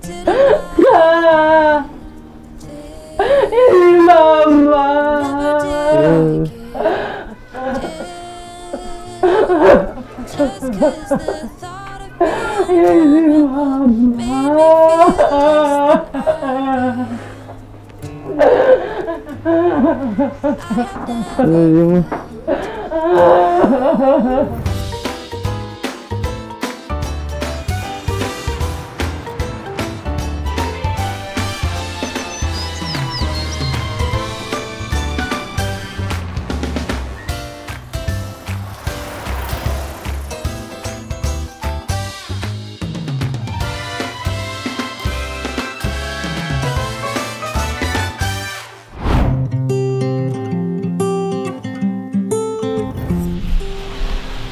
Ini mama. Ini mama.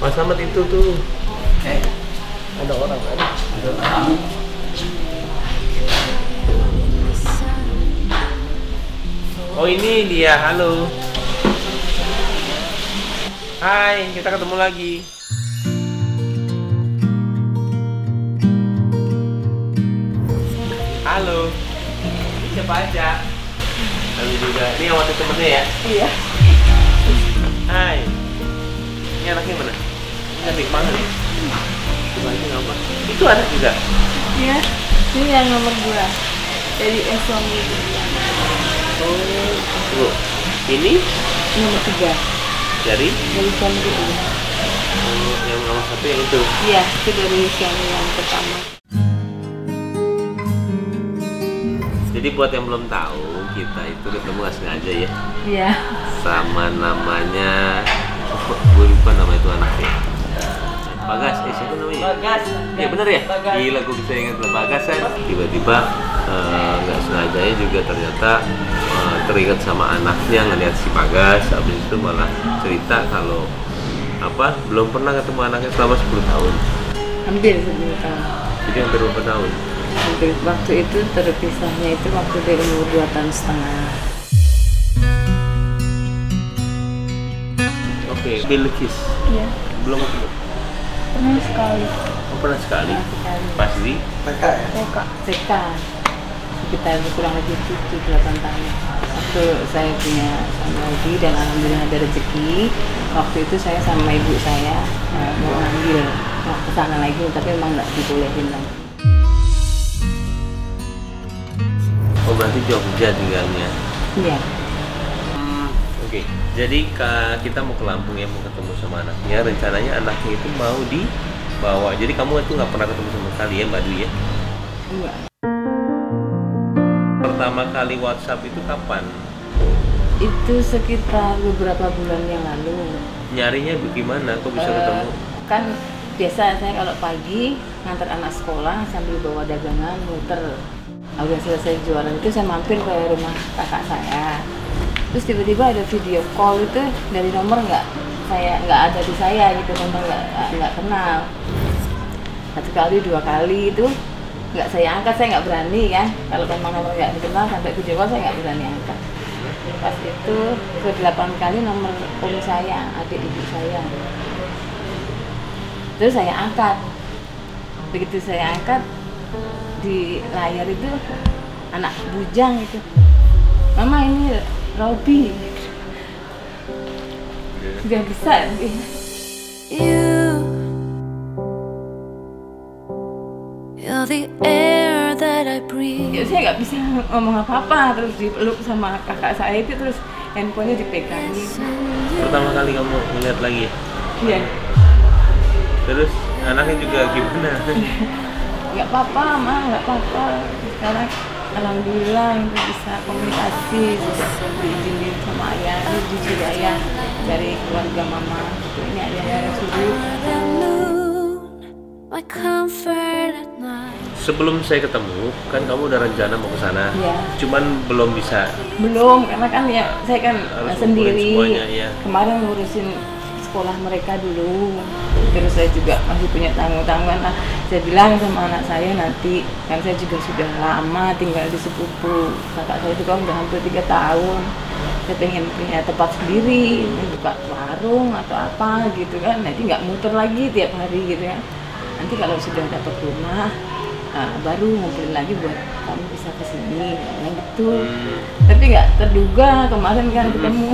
Selamat itu tuh. Ada orang kan? Ada orang. Oh ini dia, halo. Hai, kita ketemu lagi. Halo. Ini siapa aja? Halo juga. Ini yang waktu temennya ya? Iya. Hai. Ini anaknya mana? Cantik banget ya? Itu anak juga? Iya, ini yang nomor 2 dari suami. Oh, ini? Nomor 3 dari? Dari suami kedua. Oh, yang nomor 1 yang itu? Iya, itu dari suami yang pertama. Jadi buat yang belum tahu, kita itu ketemu gak sengaja ya? Iya. Sama namanya, gue lupa nama itu anaknya. Bagas, siapa namanya? Bagas. Ya bener ya? Bagas. Gila, gue bisa ingat Bagas kan? Tiba-tiba nggak sengajanya juga ternyata teringat sama anaknya ngeliat si Bagas. Habis itu malah cerita kalau apa? Belum pernah ketemu anaknya selama 10 tahun. Hampir 10 tahun. Jadi hampir berapa tahun? Hampir waktu itu terpisahnya itu waktu dari umur 2,5 tahun. Oke, Bilqis. Iya. Belum ketemu. Pernah sekali. Oh, pernah sekali? Pas di? TK ya? TK. Sekitar kurang lebih 7-8 tahun. Waktu saya punya sama lagi dan alhamdulillah ada rezeki. Waktu itu saya sama ibu saya mau ambil ke sana lagi, tapi memang nggak dibolehin lagi. Oh, berarti Jogja tinggalnya? Iya. Oke, jadi kita mau ke Lampung ya, mau ketemu sama anaknya. Rencananya anaknya itu mau dibawa. Jadi kamu itu nggak pernah ketemu sama sekali ya, Mbak Dwi ya? Enggak. Pertama kali WhatsApp itu kapan? Itu sekitar beberapa bulan yang lalu. Nyarinya gimana? Kok bisa ketemu? Kan biasa saya kalau pagi ngantar anak sekolah sambil bawa dagangan muter. Udah selesai jualan itu saya mampir ke rumah kakak saya. Terus tiba-tiba ada video call itu dari nomor nggak ada di saya gitu, nomor nggak kenal. Satu kali, dua kali itu nggak saya angkat, saya nggak berani ya. Kalau memang nomor nggak dikenal sampai video call saya nggak berani angkat. Pas itu ke 8 kali nomor om saya, adik ibu saya. Terus saya angkat. Begitu saya angkat di layar itu anak bujang itu, mama ini Robby, udah besar. You're the air that I breathe. Ya, saya nggak bisa ngomong apa-apa, terus dipeluk sama kakak saya itu, terus handphonenya dipegangin. Pertama kali kamu melihat lagi ya? Iya. Terus anaknya juga gimana? Nggak apa-apa, ma, nggak apa-apa. Sekarang alhamdulillah itu bisa komunikasi, bisa diizinin sama ayah, ini jujur ayah dari keluarga mama. Ini ayah yang suruh. Sebelum saya ketemu, kan kamu udah rencana mau ke sana. Ya. Cuman belum bisa. Belum, karena kan ya saya kan sendiri. Semuanya, ya. Kemarin ngurusin sekolah mereka dulu. Terus saya juga masih punya tanggungan. Nah, saya bilang sama anak saya nanti, kan saya juga sudah lama tinggal di sepupu. Kakak saya juga udah hampir 3 tahun. Saya pengen punya tempat sendiri, buka warung atau apa gitu kan. Nanti nggak muter lagi tiap hari gitu ya. Nanti kalau sudah dapat rumah, baru ngumpulin lagi buat kamu bisa kesini kayak gitu. Tapi nggak terduga kemarin kan ketemu.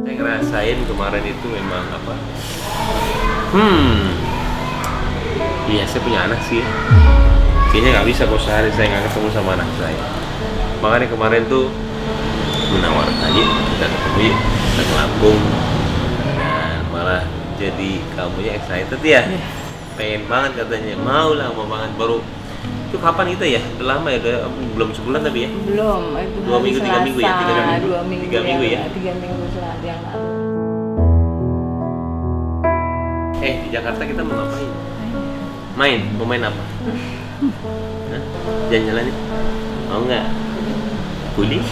Saya ngerasain kemarin itu memang apa? Iya, saya punya anak sih. Kayaknya nggak bisa kok sehari saya nggak ketemu sama anak saya. Makanya kemarin tuh menawarkan aja kita ketemu, kita ke Lampung, dan malah jadi kamunya excited ya, pengen banget katanya, mau lama banget baru itu kapan kita ya, udah lama ya, udah belum sebulan tapi ya, belum itu 2 minggu Selasa, 3 minggu ya, 3 minggu, 2 minggu, 3 minggu ya, 3 minggu selama yang lalu. Di Jakarta kita mau ngapain? Mau main apa? Jalan-jalan ya? Mau nggak? Kuling?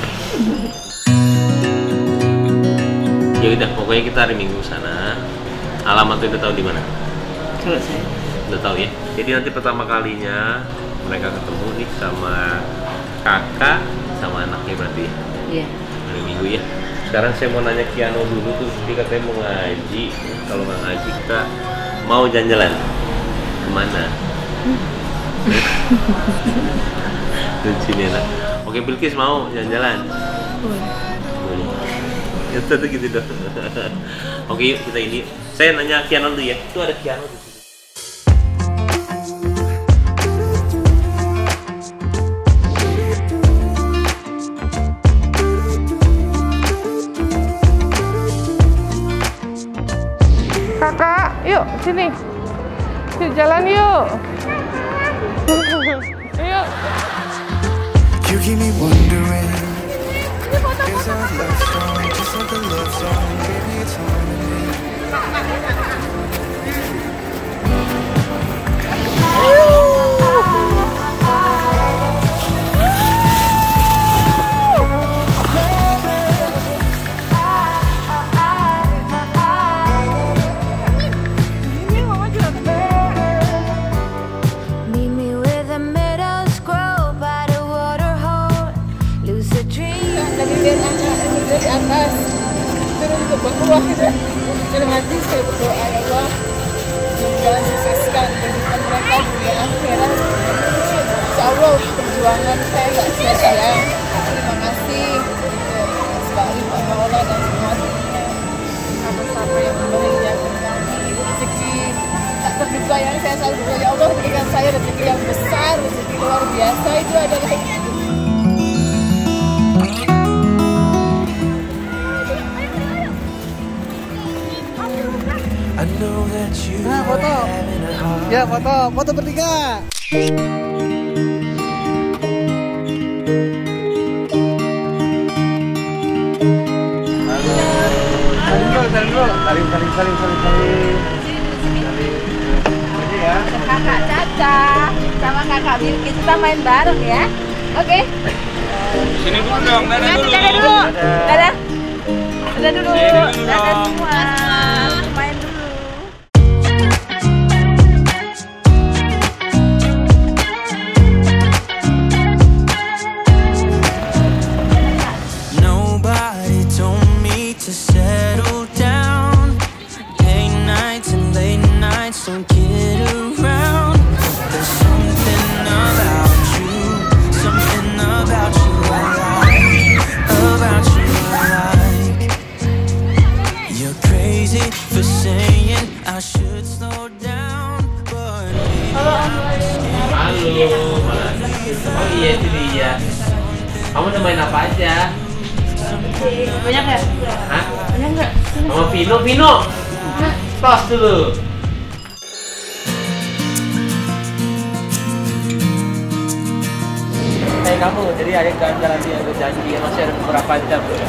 Ya udah, pokoknya kita hari Minggu sana. Alamatnya udah tahu di mana? Kalau saya udah tahu ya. Jadi nanti pertama kalinya mereka ketemu nih sama kakak sama anaknya berarti. Iya. Hari Minggu ya. Sekarang saya mau nanya Kiano dulu tuh, dia katanya mau ngaji. Kalau nggak ngaji kita mau jalan-jalan kemana? Lucu nih lah. Oke, Bilqis mau jalan-jalan. Ya tentu gitu dong. Oke, yuk kita ini. Saya nanya Kiano dulu ya. Itu ada Kiano di sini. Kakak, yuk sini. Yuk jalan yuk. Yuk. You keep me wondering. Is our love strong? Just like a love song, baby, it's harmony. Dalam hati saya berdoa, ya Allah, semoga sukseskan kehidupan mereka dunia akhirat. Insya Allah perjuangan saya nggak sia-sia. Terima kasih sekali Pak Maulana dan semua sahabat-sahabat yang memberinya rezeki tak terduga yang saya selalu berdoa, ya Allah berikan saya rezeki yang besar, rezeki luar biasa. Itu adalah nah, foto. Ya, foto bertiga. Saling. Ya. Kakak Caca sama Kakak Bilqis kita main bareng ya. Oke. Sini dulu dong, dadah dulu. Dadah semua. Kamu udah main apa aja? Banyak nggak? Hah? Banyak nggak? Mama Vino. Tos dulu. Kamu, jadi ada jalan-jalan yang berjanji masih ada beberapa jam ya.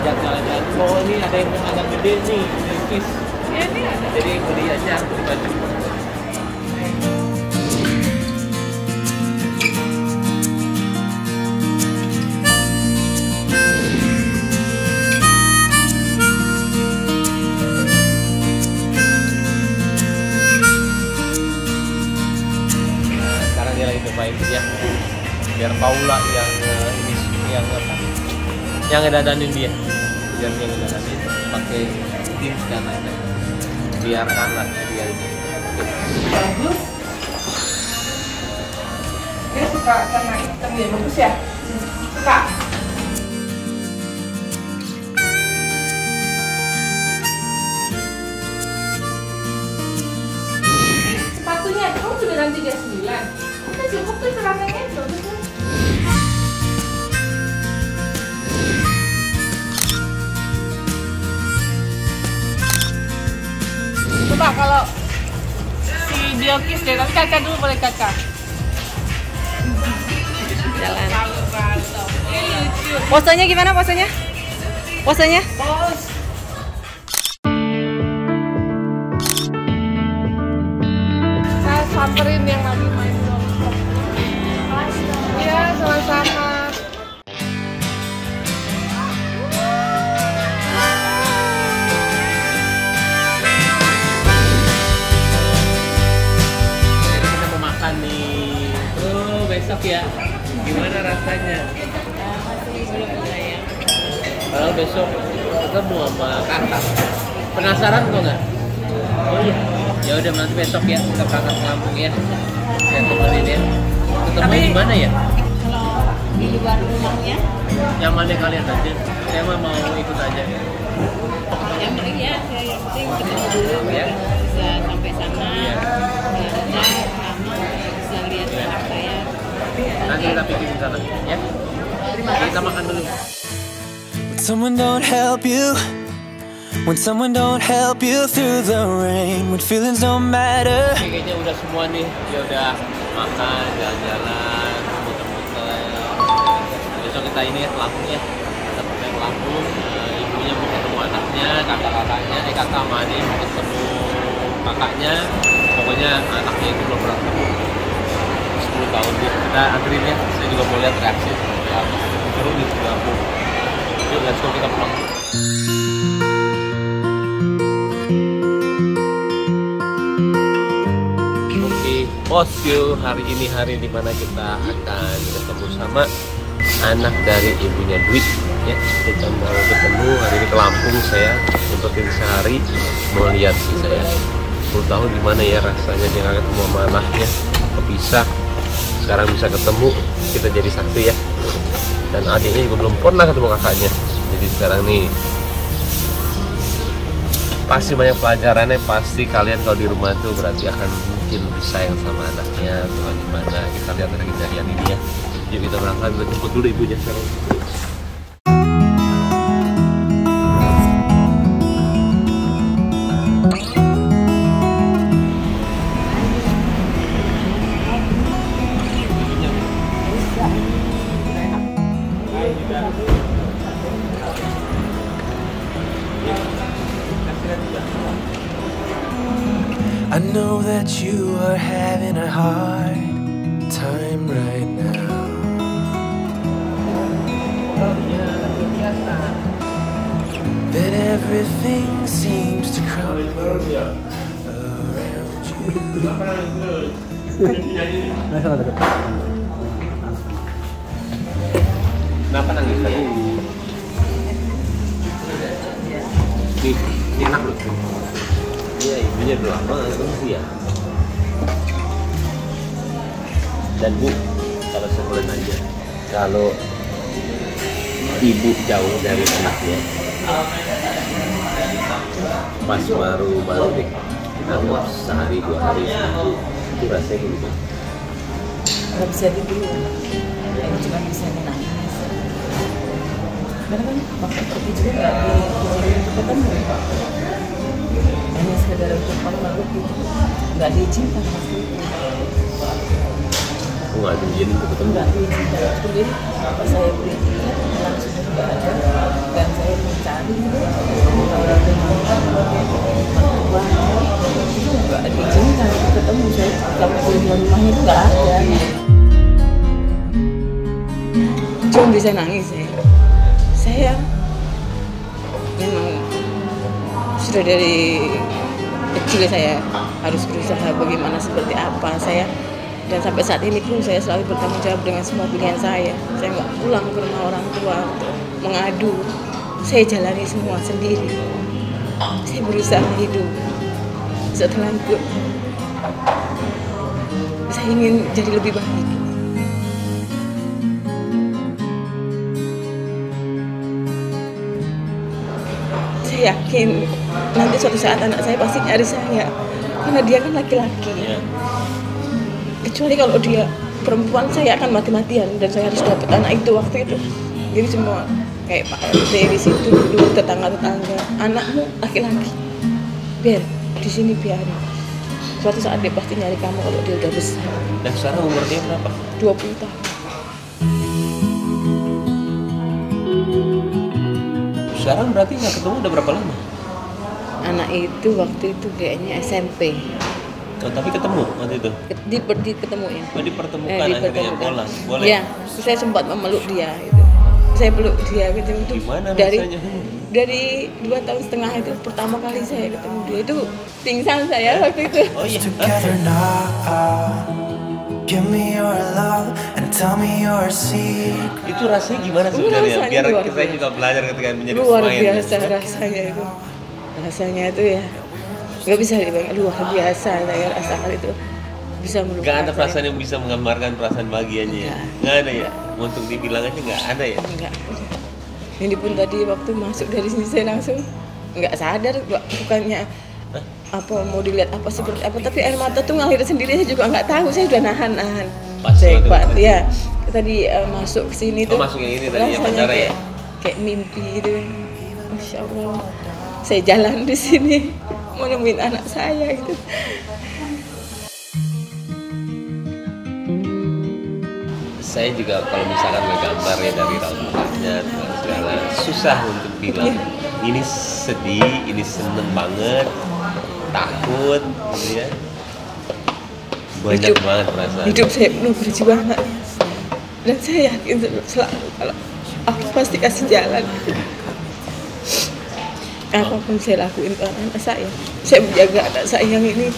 Ajak jalan-jalan. Oh ini ada yang agak gede nih, Bilqis. Iya nih. Jadi beli aja beli baju. Ya, biar Paula yang ini yang apa? Yang ngedadanin dia. Biar dia ngedadanin. pakai steam dan lain-lain. Biarkan lah dia ini. Bagus. Dia suka sama hitam ya, bagus ya. Suka. Sepatunya, kamu sudah dalam 39. Kita cukup tuh celananya itu. Coba kalau si Bilqis deh, tapi Caca dulu boleh Caca. Jalan. Posenya gimana posenya? Posenya? Pos. Saya samperin yang lagi main dong. Iya, sama-sama. Besok ya, gimana rasanya? Kalau besok ketemu sama kakak, penasaran kok nggak? Oh iya. Ya udah nanti besok ya kita berangkat ke Lampung ya. Saya temenin ya. Ketemu di mana ya? Kalau di luar rumahnya? Yang mana kalian aja? Saya mah mau ikut aja. Yang penting ya, yang penting ketemu dulu ya. Bisa sampai sana. Ya. When someone don't help you, when someone don't help you through the rain, when feelings don't matter. Kayaknya udah semua nih, ya udah makan, jalan-jalan, muter-muter. Besok kita ini ya Lampung ya, kita pergi ke Lampung. Ibunya mau ketemu anaknya, kakak-kakaknya, kakak manis mau ketemu kakaknya. Pokoknya anaknya itu belum pernah ketemu. 10 tahun dia, kita anterin ya, saya juga mau lihat reaksi seperti apa. Terus di Lampung. Yuk, let's go, kita pulang. Oke, Posyu, hari ini hari dimana kita akan ketemu sama anak dari ibunya Dwi. Ya, kita mau ketemu hari ini ke Lampung saya, sempetin sehari mau lihat sih saya. 10 tahun gimana ya rasanya dia nggak ketemu sama anaknya, kepisah. Sekarang bisa ketemu, kita jadi saksi ya. Dan adiknya juga belum pernah ketemu kakaknya. Jadi sekarang nih pasti banyak pelajarannya. Pasti kalian kalau di rumah tuh berarti akan mungkin lebih sayang sama anaknya. Tuhan gimana, kita lihat dari kejadian ini ya. Yuk kita berangkat, kita jemput dulu ibunya sekarang. I know that you are having a hard time right now. That everything seems to crumble around you. Kenapa nangis lagi? Ini enak loh. Iya, ibunya udah lama ya. Dan Bu, kalau sebulan aja, kalau ibu jauh dari anaknya, pas baru balik, namun sehari dua hari itu rasanya gimana? Gak bisa dibuat, cuma bisa nangis. Karena kan waktu pergi juga nggak di hanya sekedar untuk makhluk itu nggak diizinkan pasti itu nggak diizinkan untuk ketemu nggak diizinkan itu jadi saya berikan langsung juga ada dan saya mencari bahwa itu nggak diizinkan untuk ketemu saya sampai keluar rumahnya itu nggak ada cuma bisa nangis ya saya memang sudah dari kecil saya harus berusaha bagaimana seperti apa saya dan sampai saat ini pun saya selalu bertanggung jawab dengan semua pilihan saya. Saya nggak pulang ke rumah orang tua untuk mengadu. Saya jalani semua sendiri. lagi berusaha hidup. Setelah itu, saya ingin jadi lebih baik. Saya yakin nanti suatu saat anak saya pasti nyari saya. Karena dia kan laki-laki. Kecuali kalau dia perempuan, saya akan mati-matian dan saya harus dapat anak itu waktu itu. Jadi semua kayak Pak RT di situ dulu, tetangga-tetangga, anakmu laki-laki, biar di sini biarin. Suatu saat dia pasti nyari kamu kalau dia udah besar. Dan sekarang umurnya berapa? 20 tahun. Sekarang berarti nggak ketemu udah berapa lama? Anak itu waktu itu kayaknya SMP. Oh, tapi ketemu waktu itu? Diketemuin. Oh, dipertemukan akhirnya boleh? Iya, saya sempat memeluk dia gitu. Saya peluk dia gitu. Gimana rasanya? Dari 2,5 tahun itu pertama kali saya ketemu dia itu pingsan saya waktu itu. Oh iya. Itu rasanya gimana sebenarnya? Biar kita juga belajar ketika menjadi luar biasa rasanya itu. Rasanya itu ya nggak bisa dibayangkan, luar biasa saya rasakan itu. Bisa melupakan. Gak ada perasaan yang bisa menggambarkan perasaan bahagianya ya? Gak ada ya? Untuk dibilangannya gak ada ya? Enggak. Ini pun tadi waktu masuk dari sini saya langsung gak sadar, bukannya apa mau dilihat apa seperti apa, tapi air mata tuh ngalir sendiri. Saya juga gak tahu, saya sudah nahan-nahan. Pak, ya tadi masuk ke sini tuh masuk yang ini tadi yang penjara ya? Kayak mimpi gitu. Masya Allah, saya jalan di sini mau nemuin anak saya gitu. Saya juga kalau misalkan ngegambar ya dari raut mukanya segala susah untuk bilang ini sedih, ini seneng banget, takut, gitu ya. Banyak banget perasaan. Hidup saya penuh perjuangan dan saya yakin selalu kalau aku pasti kasih jalan. Apapun saya lakuin ke anak saya menjaga anak saya yang ini.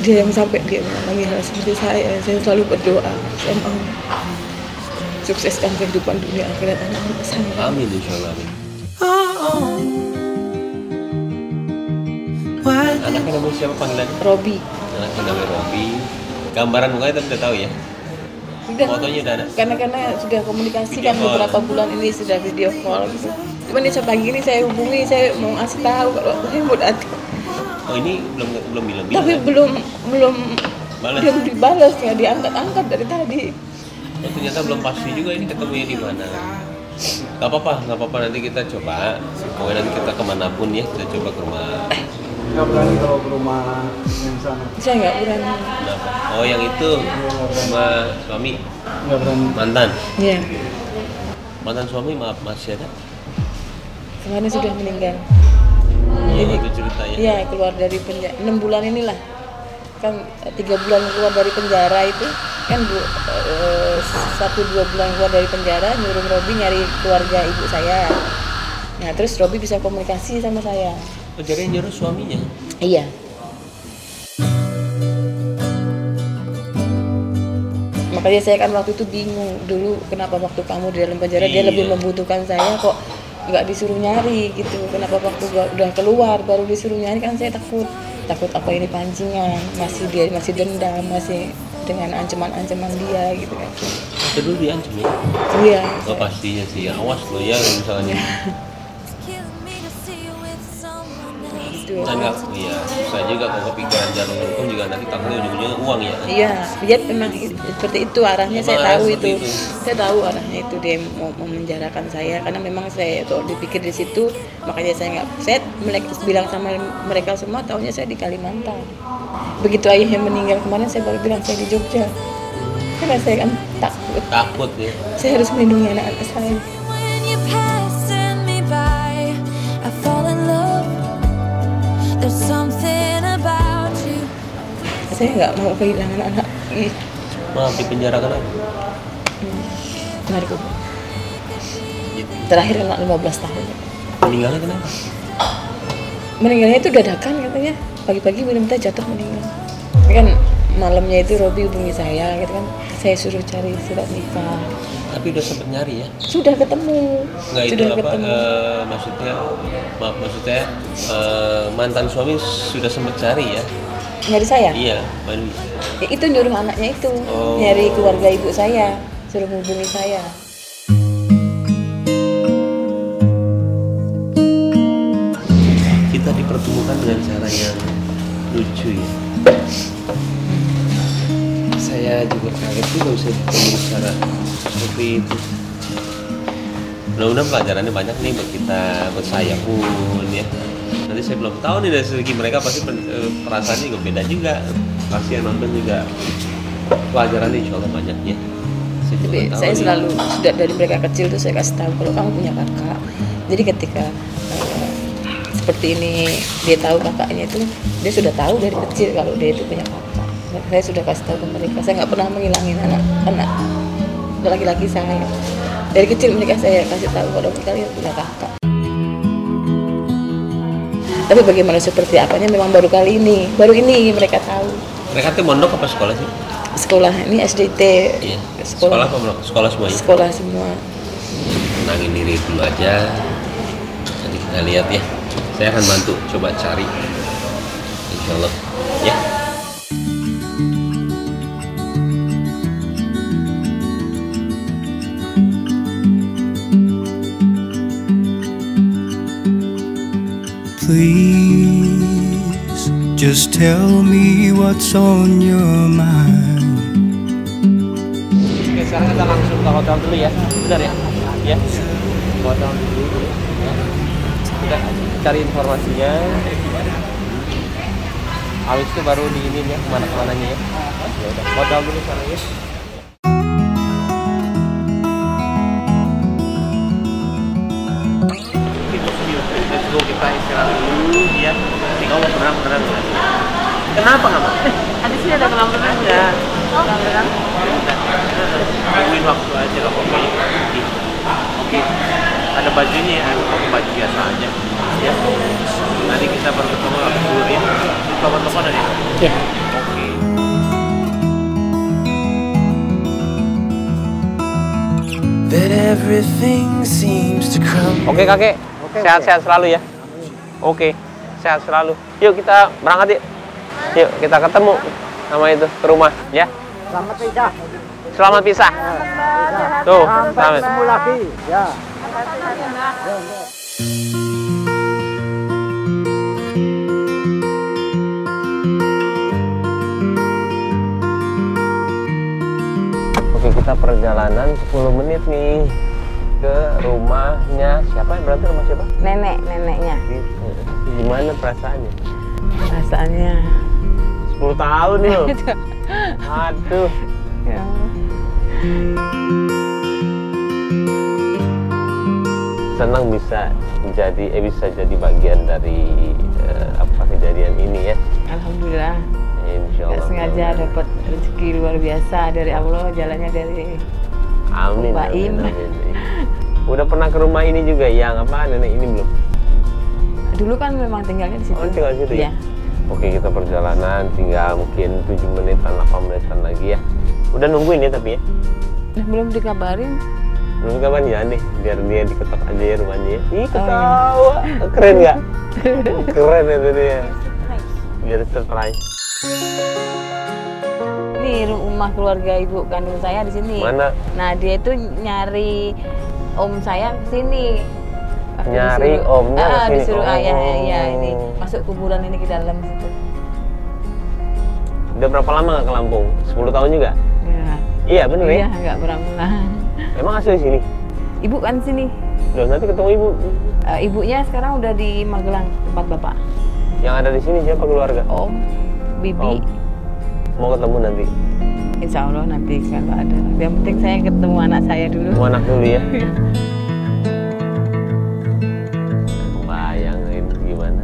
Dia yang sampai dia mengalami hal seperti saya selalu berdoa, saya mau sukseskan kehidupan dunia akhirat anak-anak saya. Amin, insyaallah. Anaknya namanya siapa panggilannya? Robi. Anaknya namanya Robi. Gambaran mukanya tapi udah tahu ya? Sudah. Fotonya udah ada? Karena sudah komunikasi kan beberapa bulan ini sudah video call. Cuman ini pagi ini saya hubungi, saya mau ngasih tahu kalau saya mau datang. Oh ini belum tapi kan? belum dibalas ya, diangkat dari tadi. Oh, ternyata belum pasti juga ini ketemunya di mana. Gak apa-apa nanti kita coba. Pokoknya nanti kita kemanapun ya kita coba ke rumah. Gak berani kalau ke rumah yang sana. Saya nggak berani. Kenapa? Oh yang itu rumah suami. Nggak berani. Mantan. Iya. Mantan suami maaf masih ada? Kemarin sudah meninggal. Jadi itu ceritanya. Iya, keluar dari penjara 6 bulan inilah. Kan 3 bulan keluar dari penjara itu kan 1-2 bulan keluar dari penjara nyuruh Robi nyari keluarga ibu saya. Nah, terus Robi bisa komunikasi sama saya. Oh, jadi nyuruh suaminya. Iya. Makanya saya kan waktu itu bingung dulu kenapa waktu kamu di dalam penjara dia lebih membutuhkan saya kok. Nggak disuruh nyari gitu, kenapa waktu udah keluar baru disuruh nyari, kan saya takut apa ini pancingan, dia masih dendam, masih dengan ancaman dia gitu kan. Itu dulu diancam ya? Iya. Oh, pastinya sih, awas lo ya kalau misalnya Enggak, iya susah juga kalau kepikiran jalan hukum juga nanti takutnya ujung-ujungnya uang ya. Iya, dia memang seperti itu arahnya. Saya tahu itu. Saya tahu arahnya itu dia mau menjarakan saya karena memang saya tuh dipikir di situ, makanya saya nggak set bilang sama mereka semua, taunya saya di Kalimantan. Begitu ayahnya meninggal kemarin saya baru bilang saya di Jogja. Karena saya kan takut. Takut ya. Saya harus melindungi anak-anak saya. Saya nggak mau kehilangan anak. Maaf, dipenjara kenapa? Narkoba. Terakhir anak 15 tahun. Meninggalnya kenapa? Meninggalnya itu dadakan katanya. Pagi-pagi minum teh jatuh meninggal. Kan malamnya itu Robi hubungi saya, gitu kan. Saya suruh cari surat nikah. Tapi udah sempet nyari ya? Sudah ketemu. Nggak, sudah itu ketemu. Apa, maksudnya, maaf, maksudnya mantan suami sudah sempet cari ya? Nyari saya? Iya, Manu. Ya, itu nyuruh anaknya itu, oh. Nyari keluarga ibu saya, suruh hubungi saya. Kita dipertemukan dengan cara yang lucu ya? Saya juga kaget juga bisa ketemu secara seperti itu. Mudah-mudahan pelajarannya banyak nih buat kita, buat saya pun ya. Nanti saya belum tahu nih dari segi mereka pasti perasaannya juga beda juga. Pasti yang nonton juga pelajarannya insya Allah banyaknya. Tapi saya selalu sudah dari mereka kecil tuh saya kasih tahu kalau kamu punya kakak. Jadi ketika seperti ini dia tahu kakaknya itu, dia sudah tahu dari kecil kalau dia itu punya kakak. Saya sudah kasih tahu ke mereka, saya nggak pernah menghilangin anak-anak laki-laki saya. Dari kecil mereka saya kasih tahu kalau kalian punya kakak. Tapi bagaimana seperti apanya memang baru kali ini, mereka tahu. Mereka tuh mondok apa sekolah sih? Sekolah, ini SDT. Iya. Sekolah apa mondok? Sekolah semuanya? Sekolah semua. Tenangin diri dulu aja, nanti kita lihat ya. Saya akan bantu coba cari, insya Allah ya. Please, just tell me what's on your mind. Oke, sekarang kita langsung ke hotel dulu ya. Bentar ya? Ya? Hotel dulu ya. Kita cari informasinya. Habis itu baru diinin ya, kemana-kemananya ya. Ya udah, hotel dulu sana ya. Kita istirahat dulu, dia nanti kamu mau berenang-berenang. Kenapa nggak mau? Ada sini ada kolam renang nggak? Oh, kolam renang. Tungguin waktu aja lah pokoknya. Oke. Ada bajunya ya, pakai baju biasa aja. Ya. Nanti kita bertemu habis zuhur ya. Telepon-telepon aja. Iya. Oke. Oke kakek. Sehat-sehat selalu ya. Oke, sehat selalu. Yuk kita berangkat yuk. Yuk kita ketemu sama itu ke rumah ya. Selamat pisah. Selamat pisah. Tuh, sampai ketemu lagi. Ya. Oke, kita perjalanan 10 menit nih. Ke rumahnya siapa yang berarti rumah siapa? Neneknya. Gimana perasaannya? Perasaannya 10 tahun loh. Aduh. Ya. Senang bisa jadi bagian dari kejadian ini ya. Alhamdulillah. Insyaallah. Sengaja dapat rezeki luar biasa dari Allah, jalannya dari Amin. Amin. Udah pernah ke rumah ini juga yang apa nenek ini belum? Dulu kan memang tinggalnya di situ. Oh, tinggal di situ ya? Oke, kita perjalanan tinggal mungkin 7 menitan, 8 menitan lagi ya. Udah nungguin ya tapi ya? Belum dikabarin. Belum dikabarin ya nih, biar dia diketok aja ya rumahnya ya. Ih, ketawa. Keren nggak? Keren itu dia. Biar surprise. Ini rumah keluarga ibu kandung saya di sini. Mana? Nah, dia itu nyari om saya ke sini. Nyari omnya ke sini. Disuruh ayahnya ya ini. Masuk kuburan ini ke dalam situ. Udah berapa lama nggak ke Lampung? 10 tahun juga? Ya. Iya, bener ya? Iya, nggak berapa. Emang asli di sini? Ibu kan sini. Udah, nanti ketemu ibu. Ibunya sekarang udah di Magelang, tempat bapak. Yang ada di sini siapa keluarga? Om, bibi. Om. Mau ketemu nanti? Insya Allah nanti kalau ada. Yang penting saya ketemu anak saya dulu. Ketemu anak dulu ya? Bayangin gimana.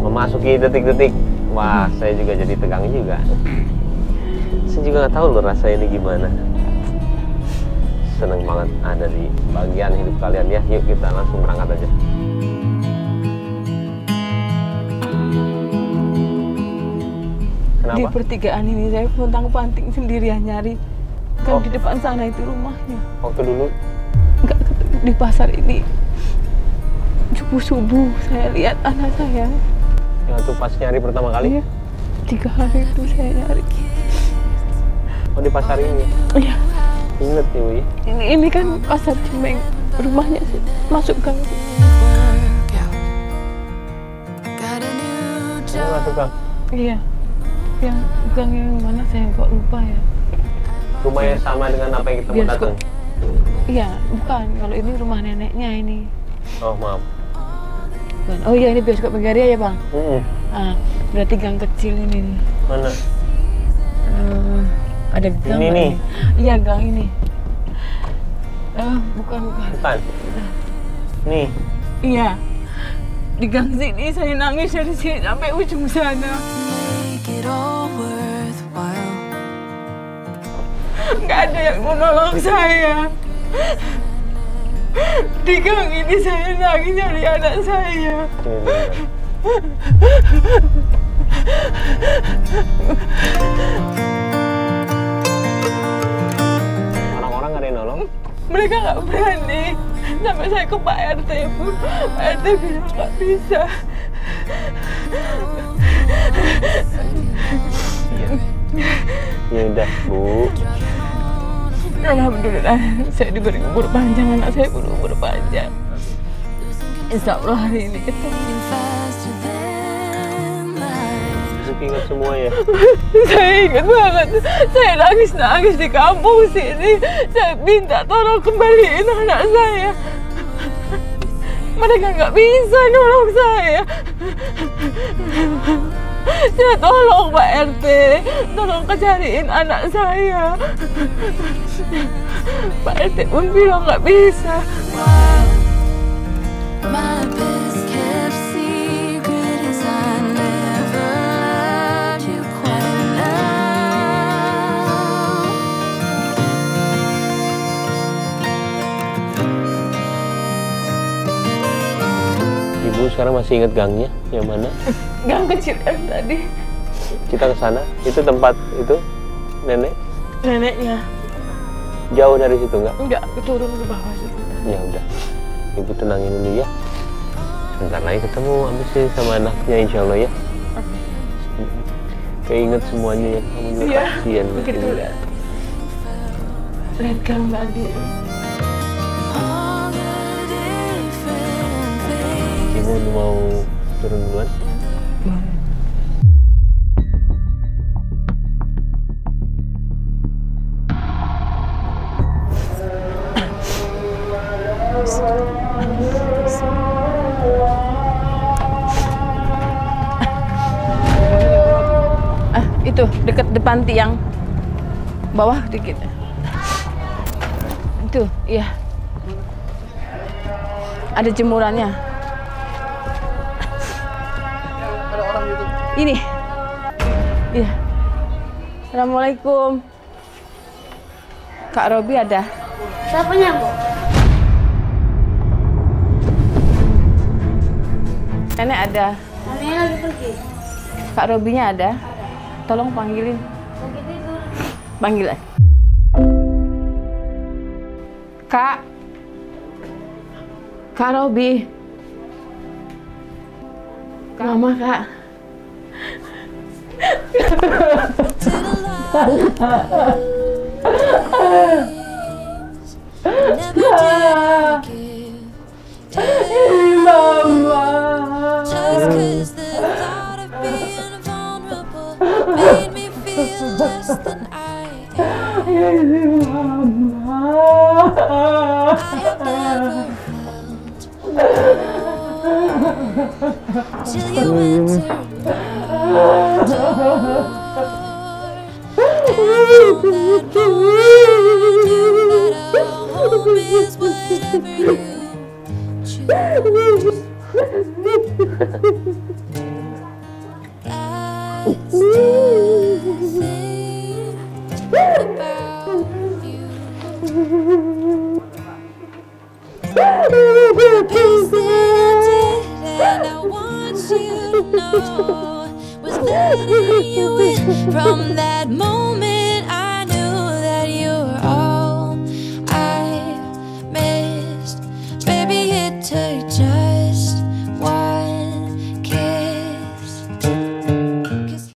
Memasuki detik-detik. Wah, saya juga jadi tegang juga. Saya juga nggak tahu loh rasa ini gimana. Seneng banget ada di bagian hidup kalian ya. Yuk kita langsung berangkat aja. Kenapa? Di pertigaan ini saya pontang-panting sendirian nyari Kan di depan sana itu rumahnya. Waktu dulu? Enggak, di pasar ini. Subuh-subuh saya lihat anak saya. Yang itu pas nyari pertama kali? Iya. 3 hari itu saya nyari. Oh, di pasar ini? Iya. Ingat ya, Wi? Ini kan pasar Cimeng. Rumahnya sih, masuk gang. Ini masuk gang? Iya. Yang gang yang mana saya kok lupa ya. Rumahnya sama dengan apa yang kita mau datang? Iya, bukan. Kalau ini rumah neneknya ini. Oh, maaf. Bukan. Oh iya, ini bioskop Megaria ya, Bang? Ah, berarti gang kecil ini nih. Mana? Ada gang ini nih? Iya, gang ini. Bukan. Nih? Iya. Di gang sini, saya nangis dari sini sampai ujung sana. Nggak ada yang menolong saya. Di gang ini saya nangis dari anak saya. Orang-orang nggak ada yang nolong? Mereka nggak berani. Sampai saya ke Pak RT pun, Pak RT bilang nggak bisa. Ya udah, Bu. Alhamdulillah, saya diberi umur panjang, anak saya pun umur panjang. Insya Allah hari ini ingat semua ya? Saya ingat banget. Saya nangis-nangis di kampung sini. Saya minta tolong kembaliin anak saya. Mereka nggak bisa nolong saya. Saya tolong Pak RT, tolong cariin anak saya. Pak RT pun bilang nggak bisa. Ibu sekarang masih ingat gangnya yang mana? Gang kecil kan tadi. Kita ke sana, itu tempat itu nenek? Neneknya. Jauh dari situ nggak? Nggak, turun ke bawah situ. Ya udah, Ibu tenangin dulu ya. Sebentar lagi ketemu Amisi sama anaknya, Insya Allah ya. Keinget semuanya ya, kamu juga ya, kasihan. Begitu lah. Lihat gang tadi. Ibu mau turun duluan? Itu dekat depan tiang bawah dikit. Itu, iya. Ada jemurannya. Ini, iya. Assalamualaikum. Kak Robi ada? Siapanya, Bu? Nenek ada. Nenek lagi pergi. Kak Robinya ada? Ada. Tolong panggilin. Lagi tidur. Panggilan. Kak Robi. Mama, Kak. From that moment